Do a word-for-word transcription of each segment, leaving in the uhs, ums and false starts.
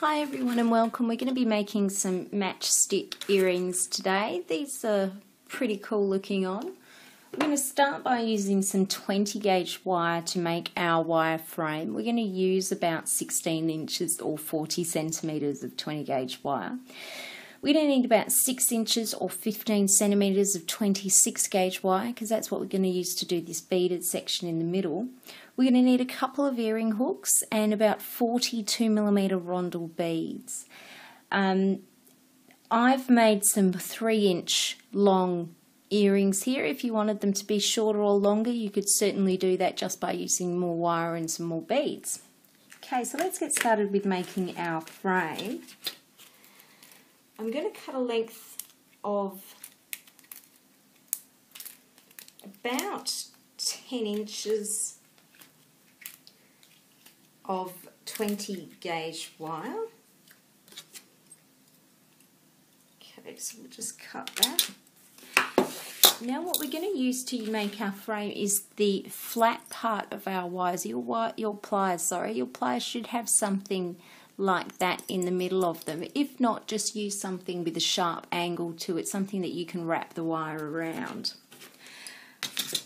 Hi everyone and welcome. We're going to be making some matchstick earrings today. These are pretty cool looking on. We're going to start by using some twenty gauge wire to make our wire frame. We're going to use about sixteen inches or forty centimetres of twenty gauge wire. We're going to need about six inches or fifteen centimetres of twenty-six gauge wire because that's what we're going to use to do this beaded section in the middle. We're going to need a couple of earring hooks and about forty-two millimetre rondel beads. Um, I've made some three inch long earrings here. If you wanted them to be shorter or longer, you could certainly do that just by using more wire and some more beads. Okay, so let's get started with making our frame. I'm going to cut a length of about ten inches of twenty gauge wire. Okay, so we'll just cut that. Now what we're going to use to make our frame is the flat part of our wires. Your, wire, your pliers, sorry, your pliers should have something like that in the middle of them. If not, just use something with a sharp angle to it, something that you can wrap the wire around.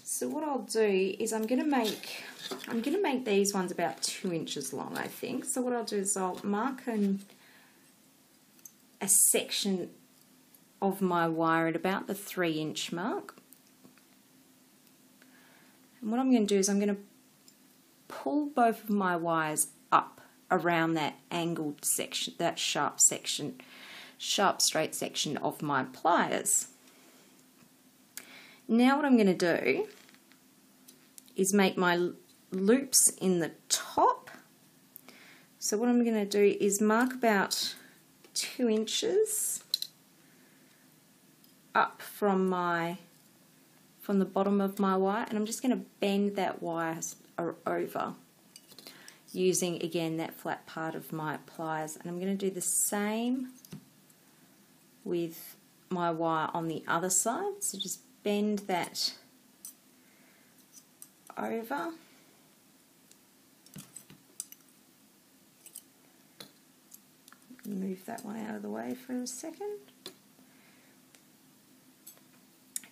So what I'll do is I'm going to make I'm going to make these ones about two inches long, I think. So what I'll do is I'll mark an, a section of my wire at about the three inch mark. And what I'm going to do is I'm going to pull both of my wires up around that angled section, that sharp section, sharp straight section of my pliers. Now what I'm going to do is make my loops in the top. So what I'm going to do is mark about two inches up from my from the bottom of my wire, and I'm just going to bend that wire over, using again that flat part of my pliers, and I'm going to do the same with my wire on the other side. So just bend that over, move that one out of the way for a second,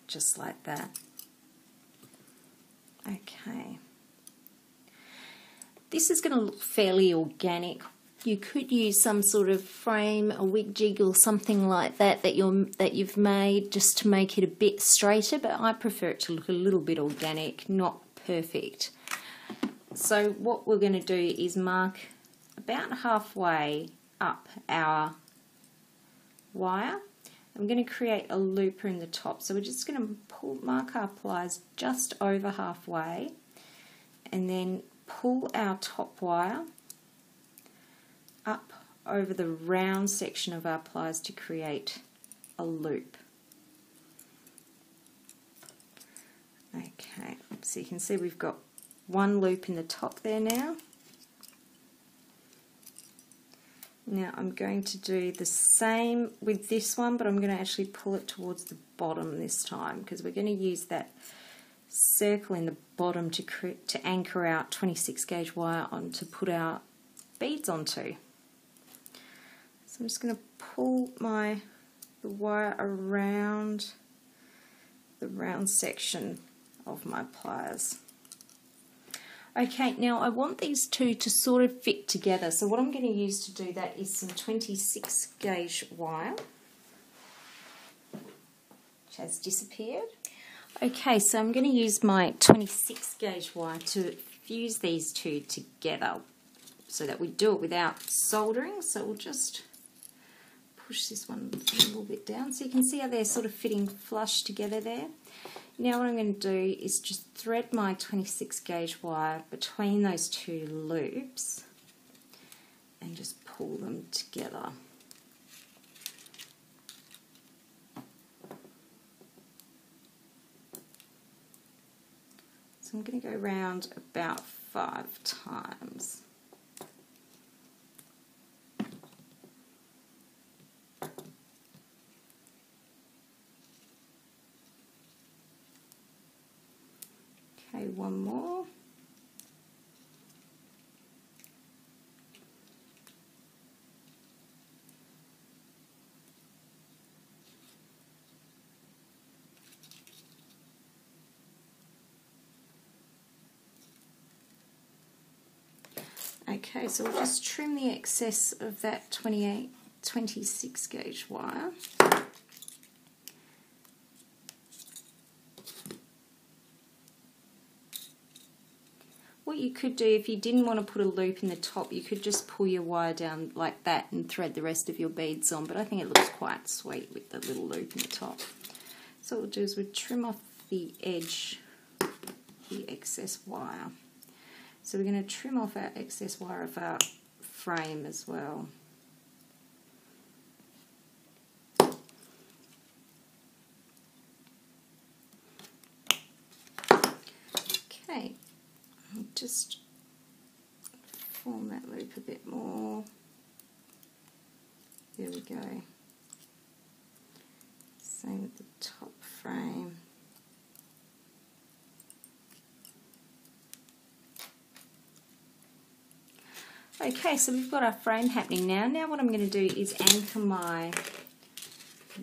just like that. Okay. This is going to look fairly organic. You could use some sort of frame, a wig jig or something like that that, you're, that you've made just to make it a bit straighter, but I prefer it to look a little bit organic, not perfect. So what we're going to do is mark about halfway up our wire. I'm going to create a looper in the top, so we're just going to pull, mark our pliers just over halfway and then pull our top wire up over the round section of our pliers to create a loop. Okay, so you can see we've got one loop in the top there now. Now I'm going to do the same with this one, but I'm going to actually pull it towards the bottom this time because we're going to use that circle in the bottom to to anchor our twenty-six gauge wire on to put our beads onto. So I'm just going to pull my the wire around the round section of my pliers. Okay, now I want these two to sort of fit together, so what I'm going to use to do that is some twenty-six gauge wire, which has disappeared. Okay, so I'm going to use my twenty-six gauge wire to fuse these two together so that we do it without soldering. So we'll just push this one a little bit down so you can see how they're sort of fitting flush together there. Now what I'm going to do is just thread my twenty-six gauge wire between those two loops and just pull them together. I'm going to go round about five times. Okay, one more. Okay, so we'll just trim the excess of that twenty-eight, twenty-six gauge wire. What you could do, if you didn't want to put a loop in the top, you could just pull your wire down like that and thread the rest of your beads on, but I think it looks quite sweet with the little loop in the top. So what we'll do is we'll trim off the edge, the excess wire. So we're going to trim off our excess wire of our frame as well. Okay, I'll just form that loop a bit more. There we go. Same with the top frame. Okay, so we've got our frame happening now. Now what I'm going to do is anchor my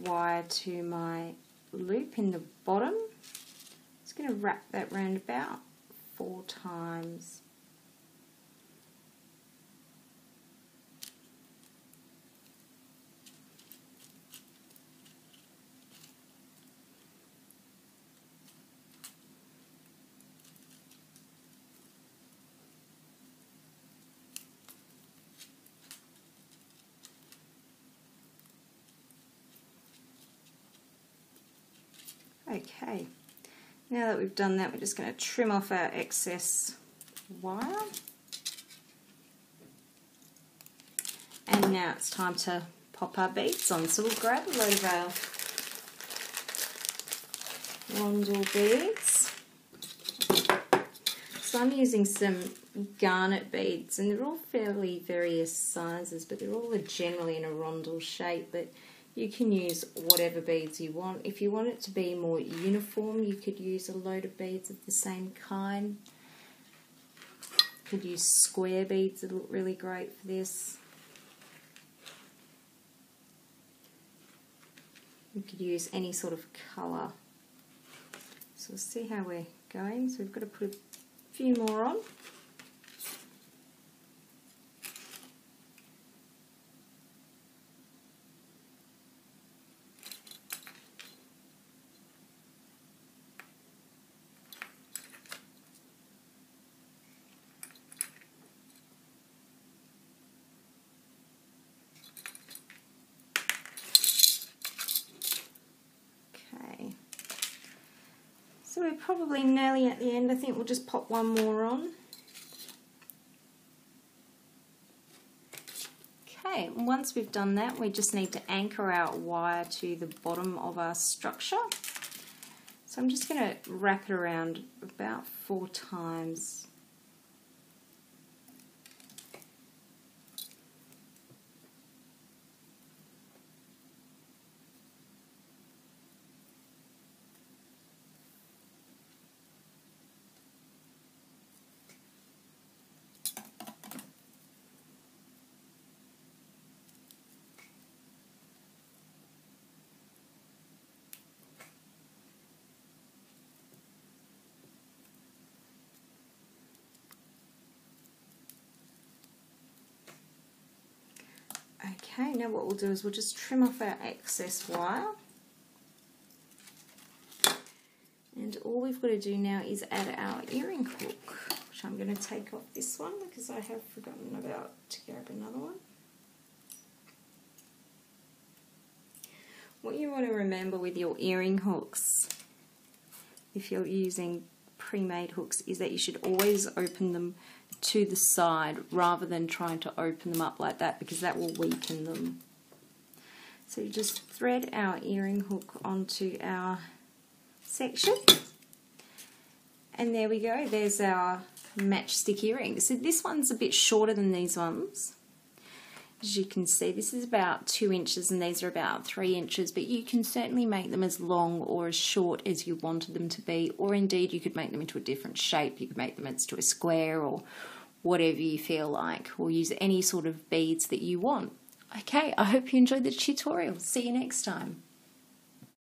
wire to my loop in the bottom. I'm just going to wrap that round about four times. Okay, now that we've done that, we're just going to trim off our excess wire. And now it's time to pop our beads on. So we'll grab a load of our rondel beads. So I'm using some garnet beads, and they're all fairly various sizes, but they're all generally in a rondel shape. But you can use whatever beads you want. If you want it to be more uniform, you could use a load of beads of the same kind. You could use square beads that look really great for this. You could use any sort of colour. So we'll see how we're going. So we've got to put a few more on. So we're probably nearly at the end. I think we'll just pop one more on. Okay, once we've done that, we just need to anchor our wire to the bottom of our structure. So I'm just going to wrap it around about four times. Okay, now what we'll do is we'll just trim off our excess wire, and all we've got to do now is add our earring hook, which I'm going to take off this one because I have forgotten about to grab another one. What you want to remember with your earring hooks, if you're using pre-made hooks, is that you should always open them to the side rather than trying to open them up like that, because that will weaken them. So you just thread our earring hook onto our section, and there we go, there's our matchstick earring. So this one's a bit shorter than these ones. As you can see, this is about two inches and these are about three inches, but you can certainly make them as long or as short as you wanted them to be, or indeed you could make them into a different shape. You could make them into a square or whatever you feel like, or use any sort of beads that you want. Okay, I hope you enjoyed the tutorial. See you next time.